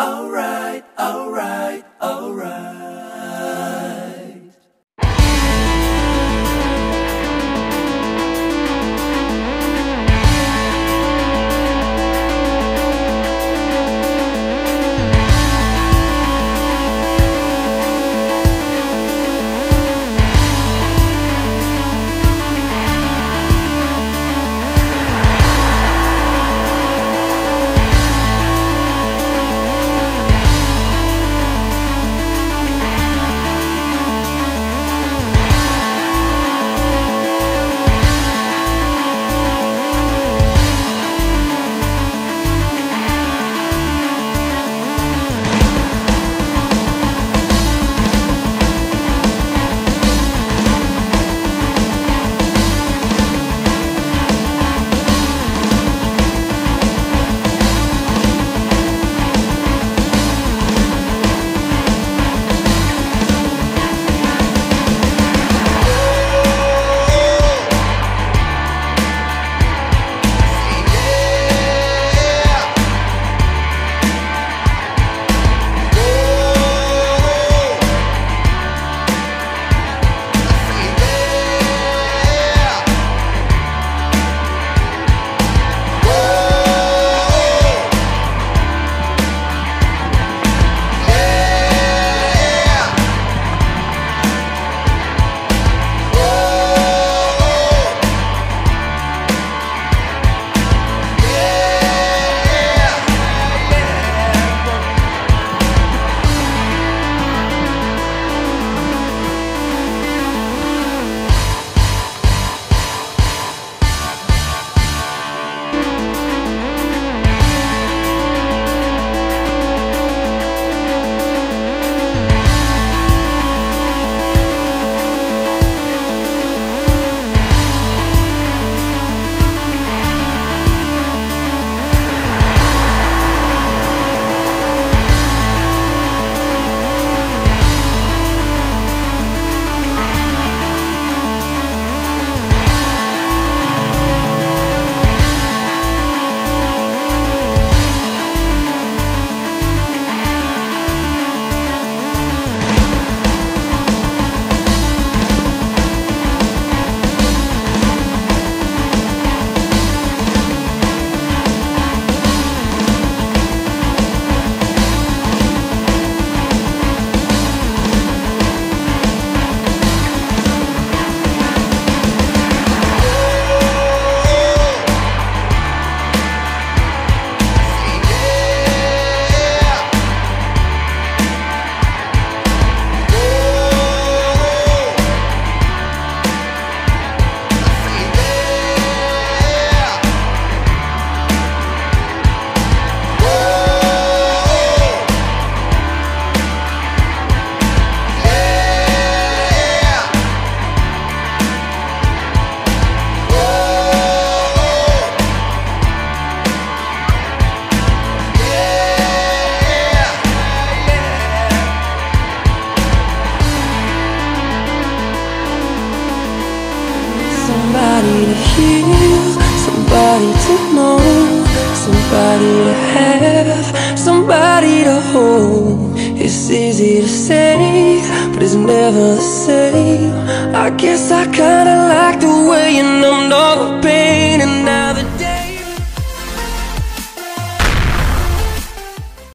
Alright, alright, alright. Somebody to heal, somebody to know, somebody to have, somebody to hold. It's easy to say, but it's never the same. I guess I kinda like the way you numbed all the pain, and now the